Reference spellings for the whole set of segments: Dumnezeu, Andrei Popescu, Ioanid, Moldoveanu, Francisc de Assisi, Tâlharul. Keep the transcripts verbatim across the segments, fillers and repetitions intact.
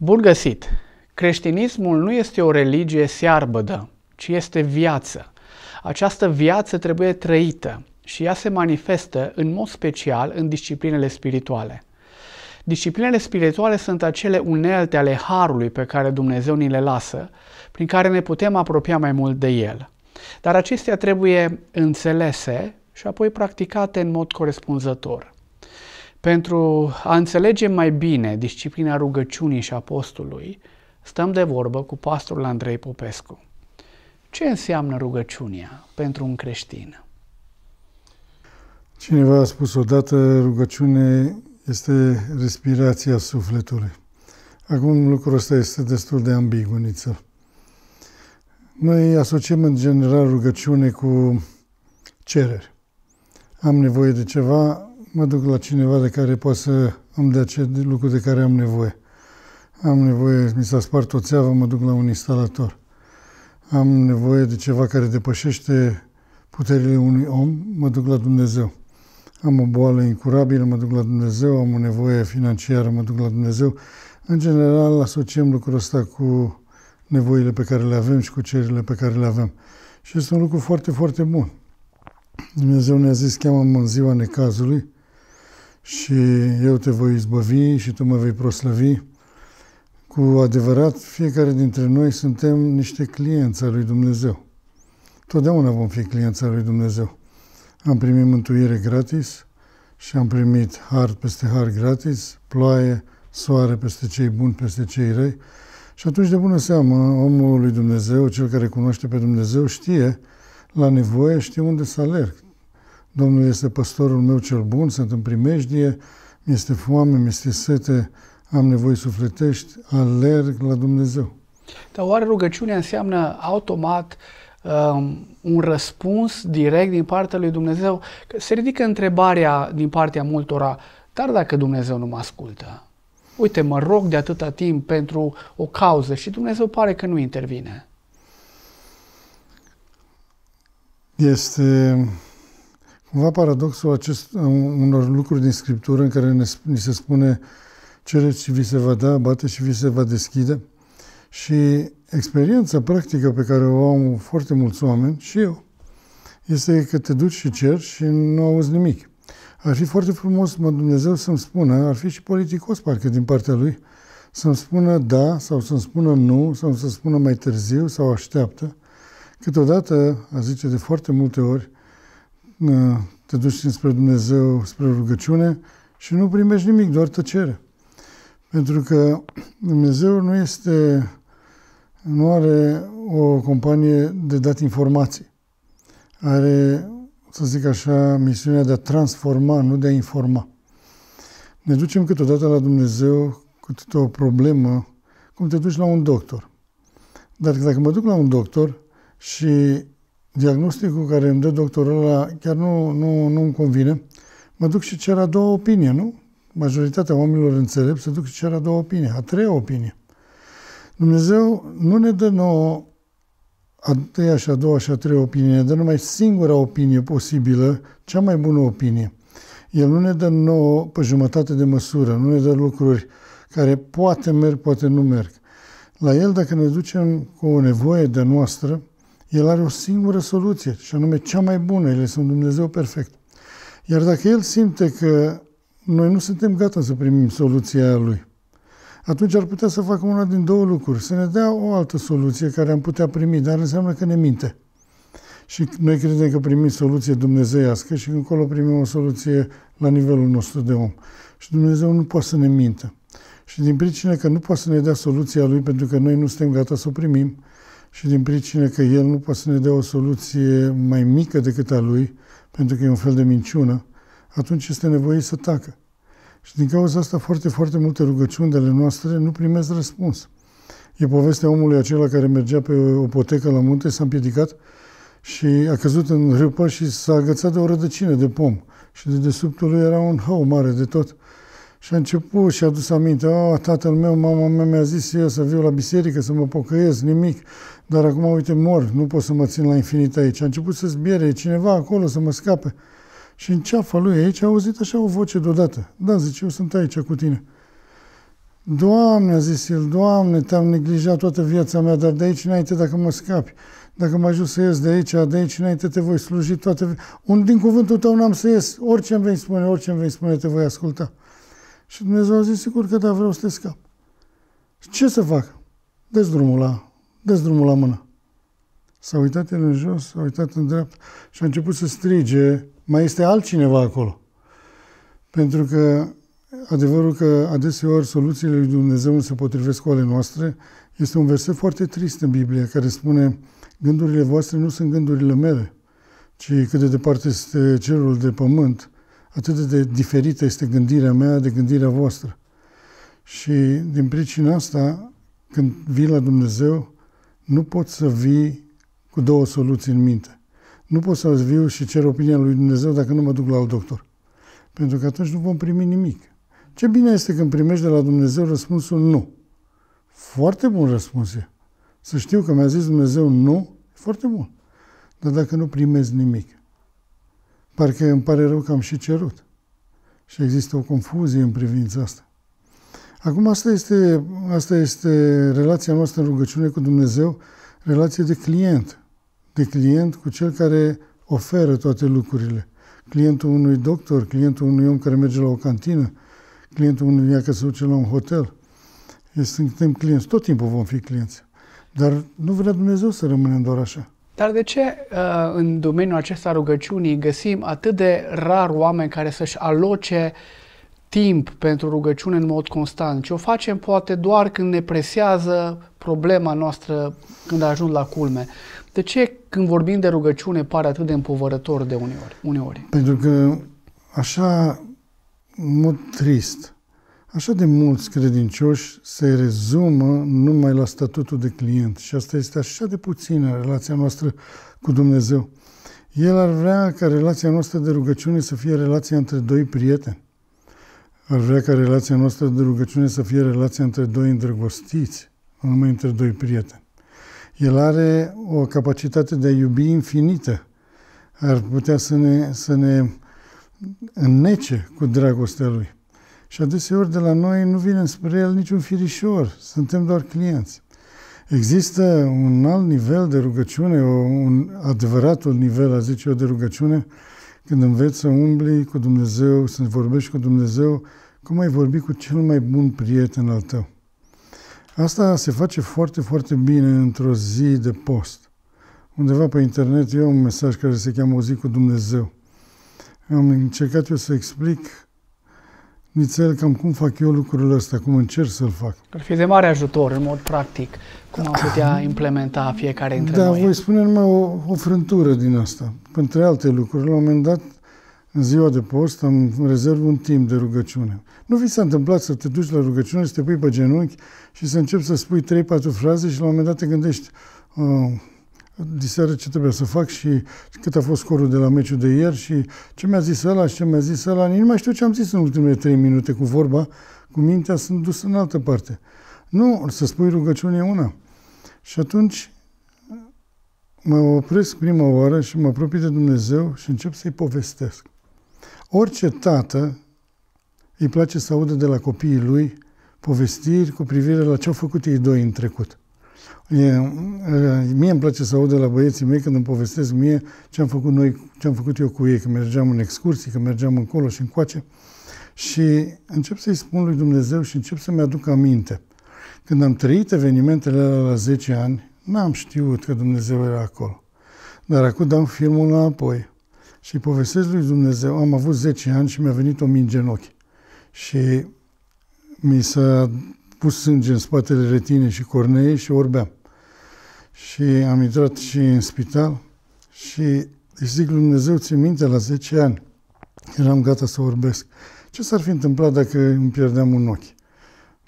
Bun găsit! Creștinismul nu este o religie searbădă, ci este viață. Această viață trebuie trăită și ea se manifestă în mod special în disciplinele spirituale. Disciplinele spirituale sunt acele unelte ale harului pe care Dumnezeu ni le lasă, prin care ne putem apropia mai mult de El. Dar acestea trebuie înțelese și apoi practicate în mod corespunzător. Pentru a înțelege mai bine disciplina rugăciunii și a postului, stăm de vorbă cu pastorul Andrei Popescu. Ce înseamnă rugăciunea pentru un creștin? Cineva a spus odată, rugăciune este respirația sufletului. Acum lucrul ăsta este destul de ambiguniță. Noi asociem în general rugăciune cu cereri. Am nevoie de ceva, mă duc la cineva de care poate să îmi dea ce lucru de care am nevoie. Am nevoie, mi s-a spart o țeavă, mă duc la un instalator. Am nevoie de ceva care depășește puterile unui om, mă duc la Dumnezeu. Am o boală incurabilă, mă duc la Dumnezeu, am o nevoie financiară, mă duc la Dumnezeu. În general, asociem lucrul ăsta cu nevoile pe care le avem și cu cererile pe care le avem. Și este un lucru foarte, foarte bun. Dumnezeu ne-a zis, cheamă-mă în ziua necazului și eu te voi izbăvi și tu mă vei proslăvi. Cu adevărat, fiecare dintre noi suntem niște clienți ai lui Dumnezeu. Totdeauna vom fi clienți ai lui Dumnezeu. Am primit mântuire gratis și am primit har peste har gratis, ploaie, soare peste cei buni, peste cei răi. Și atunci, de bună seamă, omul lui Dumnezeu, cel care cunoaște pe Dumnezeu, știe la nevoie, știu unde să alerg. Domnul este păstorul meu cel bun, sunt în primejdie, mi-este foame, mi-este sete, am nevoi sufletești, alerg la Dumnezeu. Dar oare rugăciunea înseamnă automat um, un răspuns direct din partea lui Dumnezeu? Se ridică întrebarea din partea multora, dar dacă Dumnezeu nu mă ascultă? Uite, mă rog de atâta timp pentru o cauză și Dumnezeu pare că nu intervine. Este cumva paradoxul acest, unor lucruri din Scriptură în care ne, ni se spune cereți și vi se va da, bate și vi se va deschide. Și experiența practică pe care o au foarte mulți oameni, și eu, este că te duci și ceri și nu auzi nimic. Ar fi foarte frumos, mă, Dumnezeu să-mi spună, ar fi și politicos parcă din partea Lui, să-mi spună da sau să-mi spună nu, sau să-mi spună mai târziu sau așteaptă. Câteodată, a zice de foarte multe ori, te duci înspre Dumnezeu, spre rugăciune și nu primești nimic, doar tăcere. Pentru că Dumnezeu nu este, nu are o companie de dat informații. Are, să zic așa, misiunea de a transforma, nu de a informa. Ne ducem câteodată la Dumnezeu cu o problemă, cum te duci la un doctor. Dar dacă mă duc la un doctor și diagnosticul care îmi dă doctorul ăla chiar nu, nu, nu îmi convine, mă duc și cer a doua opinie, nu? Majoritatea oamenilor înțelepți se duc și cer a doua opinie, a treia opinie. Dumnezeu nu ne dă nouă a treia și a doua și a treia opinie, ne dă numai singura opinie posibilă, cea mai bună opinie. El nu ne dă nouă pe jumătate de măsură, nu ne dă lucruri care poate merg, poate nu merg. La El, dacă ne ducem cu o nevoie de noastră, El are o singură soluție, și anume cea mai bună. El este un Dumnezeu perfect. Iar dacă El simte că noi nu suntem gata să primim soluția aia Lui, atunci ar putea să facă una din două lucruri. Să ne dea o altă soluție care am putea primi, dar înseamnă că ne minte. Și noi credem că primim soluție dumnezeiască și încolo primim o soluție la nivelul nostru de om. Și Dumnezeu nu poate să ne mintă. Și din pricină că nu poate să ne dea soluția Lui, pentru că noi nu suntem gata să o primim, și din pricină că El nu poate să ne dea o soluție mai mică decât a Lui, pentru că e un fel de minciună, atunci este nevoie să tacă. Și din cauza asta foarte, foarte multe rugăciuni de ale noastre nu primesc răspuns. E povestea omului acela care mergea pe o potecă la munte, s-a împiedicat și a căzut în râpă și s-a agățat de o rădăcină de pom. Și de dedesubtul lui era un hău mare de tot. Și a început și a dus aminte, oh, tatăl meu, mama mea mi-a zis eu să viu la biserică, să mă pocăiesc, nimic, dar acum, uite, mor, nu pot să mă țin la infinit aici. A început să zbiere, cineva acolo să mă scape. Și în ceafa lui aici a auzit așa o voce deodată. Da, zice, eu sunt aici cu tine. Doamne, a zis el, Doamne, te-am neglijat toată viața mea, dar de aici înainte, dacă mă scapi, dacă mă ajut să ies de aici, de aici înainte te voi sluji toată viața. Din cuvântul tău n-am să ies, orice îmi vei spune, orice îmi vei spune, te voi asculta. Și Dumnezeu a zis, sigur că da, vreau să te scap. Ce să fac? Dă-ți drumul la, dă-ți drumul la mână. S-a uitat el în jos, s-a uitat în dreapta și a început să strige, mai este altcineva acolo. Pentru că adevărul că adeseori soluțiile lui Dumnezeu nu se potrivesc cu ale noastre este un verset foarte trist în Biblie care spune gândurile voastre nu sunt gândurile mele, ci cât de departe este cerul de pământ, atât de diferită este gândirea mea de gândirea voastră. Și din pricina asta, când vii la Dumnezeu, nu poți să vii cu două soluții în minte. Nu pot să viu și cer opinia lui Dumnezeu dacă nu mă duc la alt doctor. Pentru că atunci nu vom primi nimic. Ce bine este când primești de la Dumnezeu răspunsul nu. Foarte bun răspuns e. Să știu că mi-a zis Dumnezeu nu, e foarte bun. Dar dacă nu primezi nimic, parcă îmi pare rău că am și cerut. Și există o confuzie în privința asta. Acum asta este, asta este relația noastră în rugăciune cu Dumnezeu, relație de client. De client cu cel care oferă toate lucrurile. Clientul unui doctor, clientul unui om care merge la o cantină, clientul unuia că se duce la un hotel. Suntem clienți, tot timpul vom fi clienți. Dar nu vrea Dumnezeu să rămânem doar așa. Dar de ce în domeniul acesta rugăciunii găsim atât de rar oameni care să-și aloce timp pentru rugăciune în mod constant? Ce o facem poate doar când ne presează problema noastră, când ajung la culme. De ce când vorbim de rugăciune pare atât de împovărător de uneori? uneori? Pentru că așa... în mod trist, așa de mulți credincioși se rezumă numai la statutul de client și asta este așa de puțină relația noastră cu Dumnezeu. El ar vrea ca relația noastră de rugăciune să fie relația între doi prieteni. Ar vrea ca relația noastră de rugăciune să fie relația între doi îndrăgostiți, nu numai între doi prieteni. El are o capacitate de a iubi infinită. Ar putea să ne... Să ne înnece cu dragostea Lui. Și adeseori de la noi nu vine spre El niciun firișor, suntem doar clienți. Există un alt nivel de rugăciune, un adevăratul nivel, a zice eu, de rugăciune, când înveți să umbli cu Dumnezeu, să vorbești cu Dumnezeu, cum ai vorbi cu cel mai bun prieten al tău. Asta se face foarte, foarte bine într-o zi de post. Undeva pe internet e un mesaj care se cheamă O zi cu Dumnezeu. Am încercat eu să explic nițel cam cum fac eu lucrurile astea, cum încerc să-l fac. Ar fi de mare ajutor, în mod practic, cum am putea implementa fiecare dintre da, noi. Da, voi spune numai o, o frântură din asta. Între alte lucruri, la un moment dat, în ziua de post, am rezerv un timp de rugăciune. Nu vi s-a întâmplat să te duci la rugăciune, să te pui pe genunchi și să începi să spui trei, patru fraze și la un moment dat te gândești... Uh, diseară ce trebuia să fac și cât a fost scorul de la meciul de ieri și ce mi-a zis ăla și ce mi-a zis ăla. Nu mai știu ce am zis în ultimele trei minute cu vorba, cu mintea sunt dus în altă parte. Nu, să spui rugăciune una. Și atunci mă opresc prima oară și mă apropii de Dumnezeu și încep să-i povestesc. Orice tată îi place să audă de la copiii lui povestiri cu privire la ce au făcut ei doi în trecut. E, mie îmi place să aud de la băieții mei când îmi povestesc mie ce am făcut noi, ce am făcut eu cu ei, că mergeam în excursii, că mergeam încolo și încoace. Și încep să-i spun lui Dumnezeu și încep să-mi aduc aminte. Când am trăit evenimentele alea la zece ani, n-am știut că Dumnezeu era acolo. Dar acum dam filmul înapoi și îi povestesc lui Dumnezeu. Am avut zece ani și mi-a venit o minge în ochi. Și mi s-a pus sânge în spatele retinei și corneei și orbeam. Și am intrat și în spital și îi zic lui Dumnezeu, țin minte, la zece ani eram gata să orbesc. Ce s-ar fi întâmplat dacă îmi pierdeam un ochi?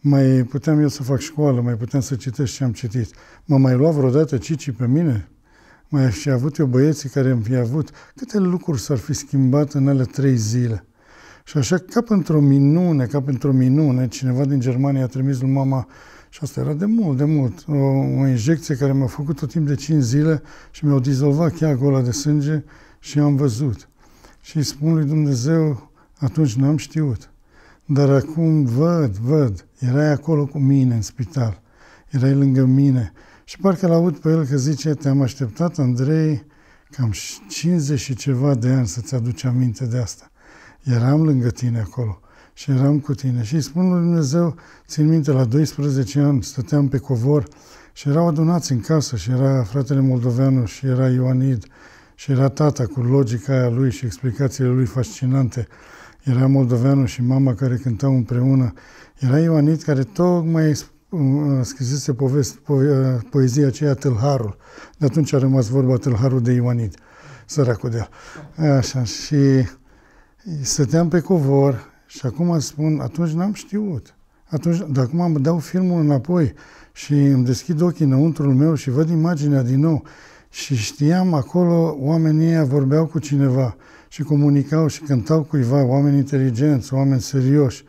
Mai puteam eu să fac școală, mai puteam să citesc ce am citit. Mă mai lua vreodată cici pe mine? Mai aș fi avut eu băieții care îmi fi avut? Câte lucruri s-ar fi schimbat în alea trei zile? Și așa, ca într-o minune, ca într-o minune, cineva din Germania a trimis lui mama, și asta era de mult, de mult, o, o injecție care mi-a făcut tot timp de cinci zile și mi-au dizolvat cheagul ăla de sânge și am văzut. Și îi spun lui Dumnezeu, atunci n-am știut, Dar acum văd, văd, erai acolo cu mine în spital, erai lângă mine și parcă l-aud pe el că zice, te-am așteptat, Andrei, cam cincizeci și ceva de ani să-ți aduci aminte de asta. Eram lângă tine acolo și eram cu tine și îi spun lui Dumnezeu, țin minte, la doisprezece ani stăteam pe covor și erau adunați în casă și era fratele Moldoveanu și era Ioanid și era tata cu logica aia lui și explicațiile lui fascinante. Era Moldoveanu și mama care cântau împreună. Era Ioanid care tocmai scrisese povesti, po- poezia aceea Tâlharul. De atunci a rămas vorba Tâlharul de Ioanid, săracul de el. Așa, și stăteam pe covor și acum spun, atunci n-am știut. Atunci, de acum îmi dau filmul înapoi și îmi deschid ochii înăuntrul meu și văd imaginea din nou. Și știam acolo, oamenii ăia vorbeau cu cineva și comunicau și cântau cuiva, oameni inteligenți, oameni serioși.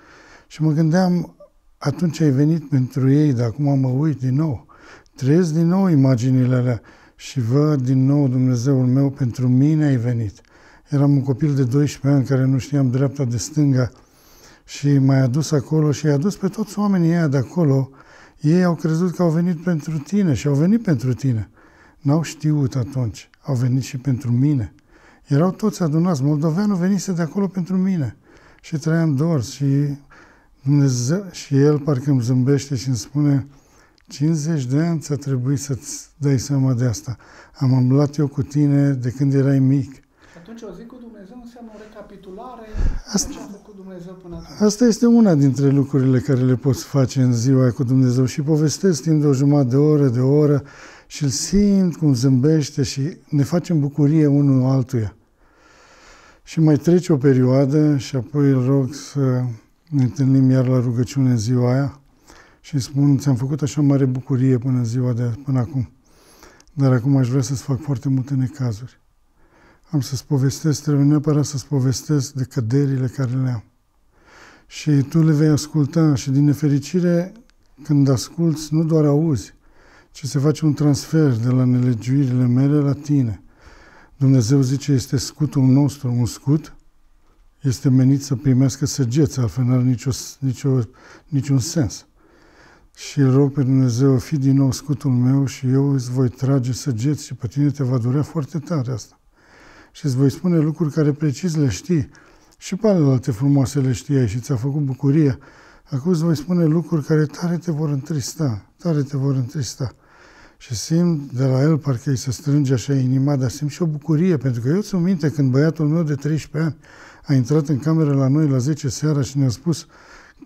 Și mă gândeam, atunci ai venit pentru ei, dar acum mă uit din nou. Trăiesc din nou imaginile alea și văd din nou Dumnezeul meu, pentru mine ai venit. Eram un copil de doisprezece ani care nu știam dreapta de stânga și m-ai adus acolo și i-ai adus pe toți oamenii ăia de acolo. Ei au crezut că au venit pentru tine și au venit pentru tine. N-au știut atunci, au venit și pentru mine. Erau toți adunați, Moldoveanu venise de acolo pentru mine. Și trăiam dor și Dumnezeu, și el parcă îmi zâmbește și îmi spune, cincizeci de ani ți-a trebuit să-ți dai seama de asta. Am umblat eu cu tine de când erai mic. Atunci o zi cu Dumnezeu înseamnă o recapitulare asta, cu Dumnezeu până atunci. Asta este una dintre lucrurile care le poți face în ziua cu Dumnezeu și povestesc timp de o jumătate de oră, de o oră, și îl simt cum zâmbește și ne facem bucurie unul altuia. Și mai trece o perioadă și apoi îl rog să ne întâlnim iar la rugăciune în ziua aia și spun, ți-am făcut așa mare bucurie până în ziua de până acum, dar acum aș vrea să-ți fac foarte multe necazuri. Am să-ți povestesc, trebuie neapărat să-ți povestesc de căderile care le am. Și tu le vei asculta și din nefericire, când asculți, nu doar auzi, ci se face un transfer de la nelegiuirile mele la tine. Dumnezeu zice, este scutul nostru, un scut este menit să primească săgeți, altfel n-are nicio, nicio, niciun sens. Și îl rog pe Dumnezeu, fii din nou scutul meu și eu îți voi trage săgeți și pe tine te va durea foarte tare asta. Și îți voi spune lucruri care precis le știi și pe alelalte frumoase le știai și ți-a făcut bucurie. Acum îți voi spune lucruri care tare te vor întrista, tare te vor întrista. Și simt de la el, parcă îi se strânge așa inima, dar simt și o bucurie, pentru că eu ți-o minte când băiatul meu de treisprezece ani a intrat în cameră la noi la zece seara și ne-a spus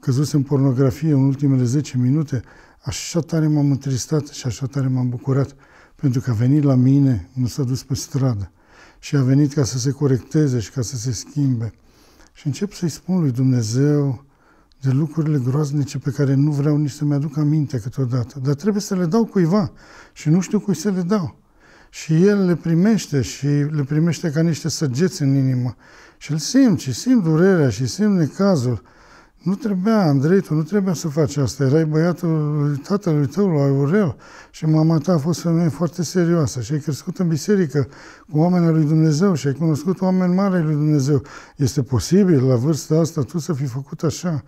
căzuse în pornografie în ultimele zece minute, așa tare m-am întristat și așa tare m-am bucurat, pentru că a venit la mine, nu s-a dus pe stradă și a venit ca să se corecteze și ca să se schimbe. Și încep să-i spun lui Dumnezeu de lucrurile groaznice pe care nu vreau nici să-mi aduc aminte câteodată. Dar trebuie să le dau cuiva și nu știu cui să le dau. Și el le primește și le primește ca niște săgeți în inimă. Și îl simt și simt durerea și simt necazul. Nu trebuia, Andrei, tu nu trebuia să faci asta. Erai băiatul tatălui tău, lui Aurel, și mama ta a fost femeie foarte serioasă și ai crescut în biserică cu oamenii lui Dumnezeu și ai cunoscut oameni mari lui Dumnezeu. Este posibil, la vârsta asta, tu să fi făcut așa?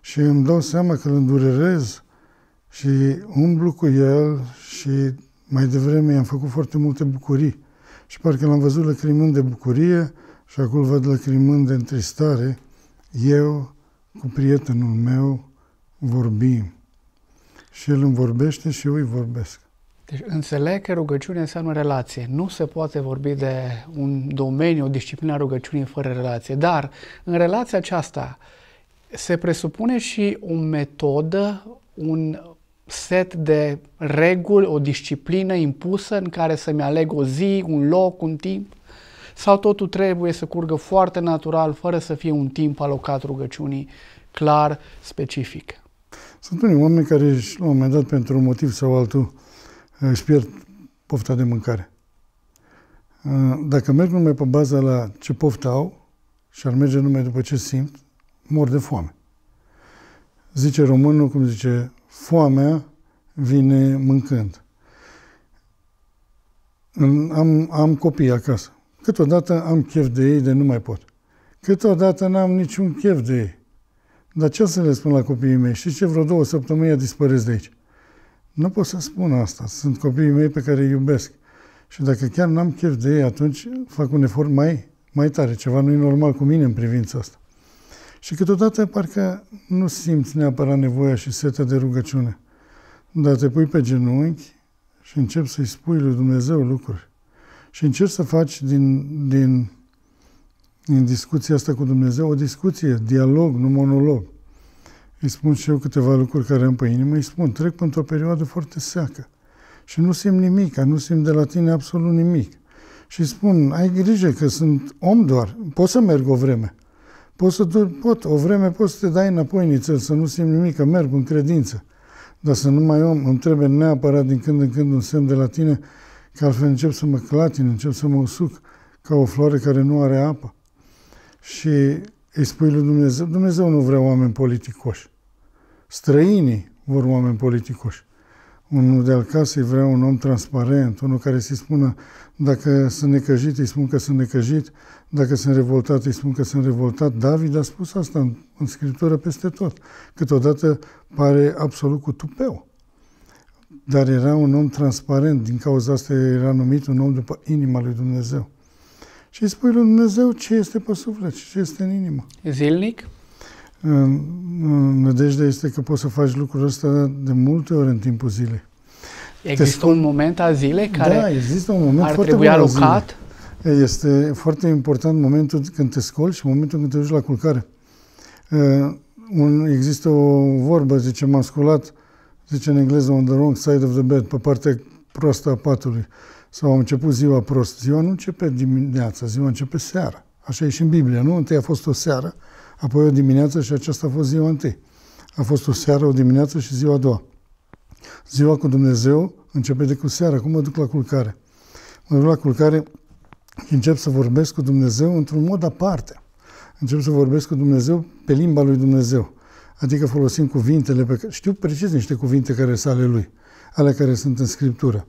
Și îmi dau seama că îl îndurerez și umblu cu el și mai devreme i-am făcut foarte multe bucurii. Și parcă l-am văzut lăcrimând de bucurie și acum văd lăcrimând de întristare. Eu cu prietenul meu vorbim. Și el îmi vorbește și eu îi vorbesc. Deci înțeleg că rugăciunea înseamnă relație. Nu se poate vorbi de un domeniu, o disciplină a rugăciunii fără relație. Dar în relația aceasta se presupune și o metodă, un set de reguli, o disciplină impusă în care să-mi aleg o zi, un loc, un timp? Sau totul trebuie să curgă foarte natural, fără să fie un timp alocat rugăciunii clar, specific? Sunt unii oameni care, la un moment dat, pentru un motiv sau altul, își pierd pofta de mâncare. Dacă merg numai pe baza la ce poftă au și ar merge numai după ce simt, mor de foame. Zice românul, cum zice, foamea vine mâncând. Am, am copii acasă. Câteodată am chef de ei de nu mai pot. Câteodată n-am niciun chef de ei. Dar ce să le spun la copiii mei? Știți ce? Vreo două săptămâni dispăresc de aici. Nu pot să spun asta. Sunt copiii mei pe care îi iubesc. Și dacă chiar n-am chef de ei, atunci fac un efort mai, mai tare. Ceva nu e normal cu mine în privința asta. Și câteodată parcă nu simți neapărat nevoia și setea de rugăciune. Dar te pui pe genunchi și începi să-i spui lui Dumnezeu lucruri. Și încerci să faci din, din, din discuția asta cu Dumnezeu o discuție, dialog, nu monolog. Îi spun și eu câteva lucruri care am pe inimă, îi spun, trec într-o perioadă foarte seacă și nu simt nimic, nu simt de la tine absolut nimic. Și spun, ai grijă că sunt om doar, pot să merg o vreme, pot să dur, pot, o vreme poți să te dai înapoi în țări, să nu simt nimic, că merg în credință. Dar să nu mai om, îmi trebuie neapărat din când în când un semn de la tine, că altfel încep să mă clatin, încep să mă usuc ca o floare care nu are apă. Și îi spui lui Dumnezeu, Dumnezeu nu vrea oameni politicoși. Străinii vor oameni politicoși. Unul de-al casei vrea un om transparent, unul care să-i spună dacă sunt necăjit, îi spun că sunt necăjit, dacă sunt revoltat, îi spun că sunt revoltat. David a spus asta în, în Scriptură peste tot. Câteodată pare absolut cu tupeu. Dar era un om transparent, din cauza asta era numit un om după inima lui Dumnezeu. Și îi spui lui Dumnezeu ce este pe suflet și ce este în inimă. Zilnic? Nădejdea este că poți să faci lucrul ăsta de multe ori în timpul zilei. Există spun... un moment a zilei care da, există un moment ar trebui alocat? Este foarte important momentul când te scoli și momentul când te duci la culcare. Există o vorbă, zice, m-am scolat, zice în engleză, on the wrong side of the bed, pe partea proastă a patului. Sau am început ziua prost. Ziua nu începe dimineața, ziua începe seara. Așa e și în Biblie, nu? Întâi a fost o seară, apoi o dimineață și aceasta a fost ziua întâi. A fost o seară, o dimineață și ziua a doua. Ziua cu Dumnezeu începe de cu seara. Cum mă duc la culcare? Mă duc la culcare și încep să vorbesc cu Dumnezeu într-un mod aparte. Încep să vorbesc cu Dumnezeu pe limba lui Dumnezeu. Adică folosim cuvintele pe care... Știu precis niște cuvinte care sunt ale Lui, ale care sunt în Scriptură.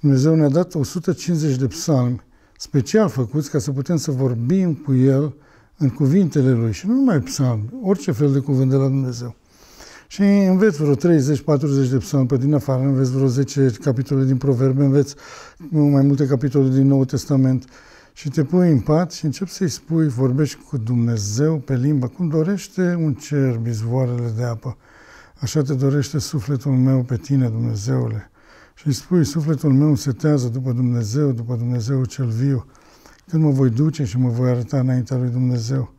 Dumnezeu ne-a dat o sută cincizeci de psalmi special făcuți ca să putem să vorbim cu El în cuvintele Lui. Și nu numai psalmi, orice fel de cuvânt de la Dumnezeu. Și înveți vreo treizeci-patruzeci de psalmi pe din afară, înveți vreo zece capitole din Proverbe, înveți mai multe capitole din Noul Testament și te pui în pat și începi să-i spui, vorbești cu Dumnezeu pe limba, cum dorește un cer izvoarele de apă, așa te dorește sufletul meu pe tine, Dumnezeule. Și îi spui, sufletul meu setează după Dumnezeu, după Dumnezeu cel viu, când mă voi duce și mă voi arăta înaintea lui Dumnezeu.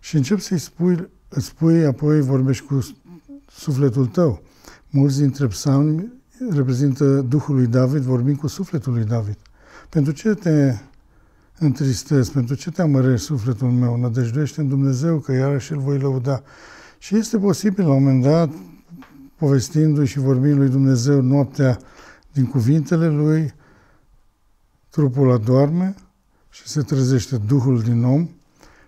Și încep să-i spui, îți spui, apoi vorbești cu sufletul tău. Mulți dintre psalmi reprezintă Duhul lui David, vorbind cu sufletul lui David. Pentru ce te întristezi, pentru ce te amărești, sufletul meu? Nădejduiește în Dumnezeu, că iarăși îl voi lăuda. Și este posibil, la un moment dat, povestindu-i și vorbind lui Dumnezeu noaptea din cuvintele Lui, trupul adorme și se trezește Duhul din om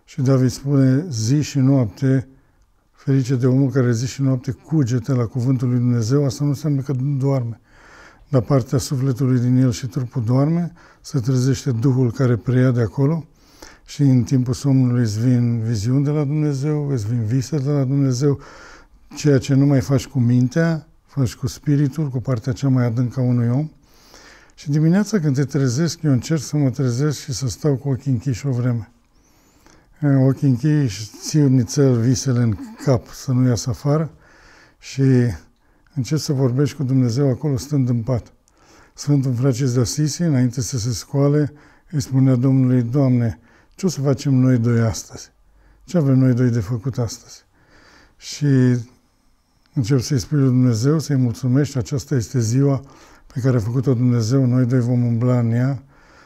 și David spune zi și noapte, ferice de omul care zi și noapte cugete la cuvântul lui Dumnezeu, asta nu înseamnă că nu doarme, dar partea sufletului din el și trupul doarme, se trezește Duhul care preia de acolo și în timpul somnului îți vin viziuni de la Dumnezeu, îți vin vise de la Dumnezeu, ceea ce nu mai faci cu mintea, faci cu spiritul, cu partea cea mai adâncă a unui om. Și dimineața când te trezesc, eu încerc să mă trezesc și să stau cu ochii închiși o vreme. Ochii închiși, țiu nițel visele în cap să nu iasă afară și încerc să vorbești cu Dumnezeu acolo stând în pat. Sfântul Francisc de Assisi, înainte să se scoale, îi spunea Domnului, Doamne, ce o să facem noi doi astăzi? Ce avem noi doi de făcut astăzi? Și încep să-i spui lui Dumnezeu, să-i mulțumești, aceasta este ziua pe care a făcut-o Dumnezeu, noi doi vom umbla în ea.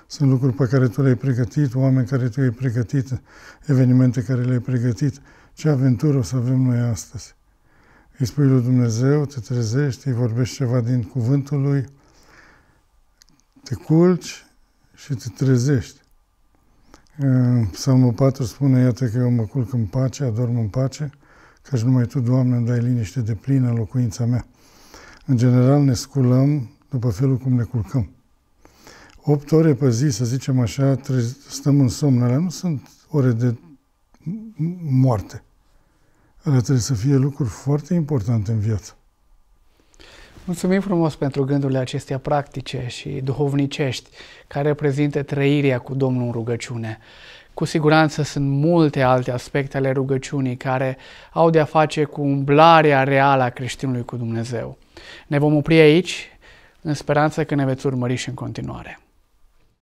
Sunt lucruri pe care Tu le-ai pregătit, oameni care Tu le-ai pregătit, evenimente care le-ai pregătit. Ce aventură o să avem noi astăzi? Îi spui lui Dumnezeu, te trezești, îi vorbești ceva din cuvântul Lui, te culci și te trezești. Psalmul patru spune, iată că eu mă culc în pace, adorm în pace, căci numai Tu, Doamne, îmi dai liniște de plină în locuința mea. În general ne sculăm după felul cum ne culcăm. Opt ore pe zi, să zicem așa, stăm în somn. Alea nu sunt ore de moarte. care trebuie să fie lucruri foarte importante în viață. Mulțumim frumos pentru gândurile acestea practice și duhovnicești care reprezintă trăirea cu Domnul în rugăciune. Cu siguranță sunt multe alte aspecte ale rugăciunii care au de a face cu umblarea reală a creștinului cu Dumnezeu. Ne vom opri aici în speranța că ne veți urmări și în continuare.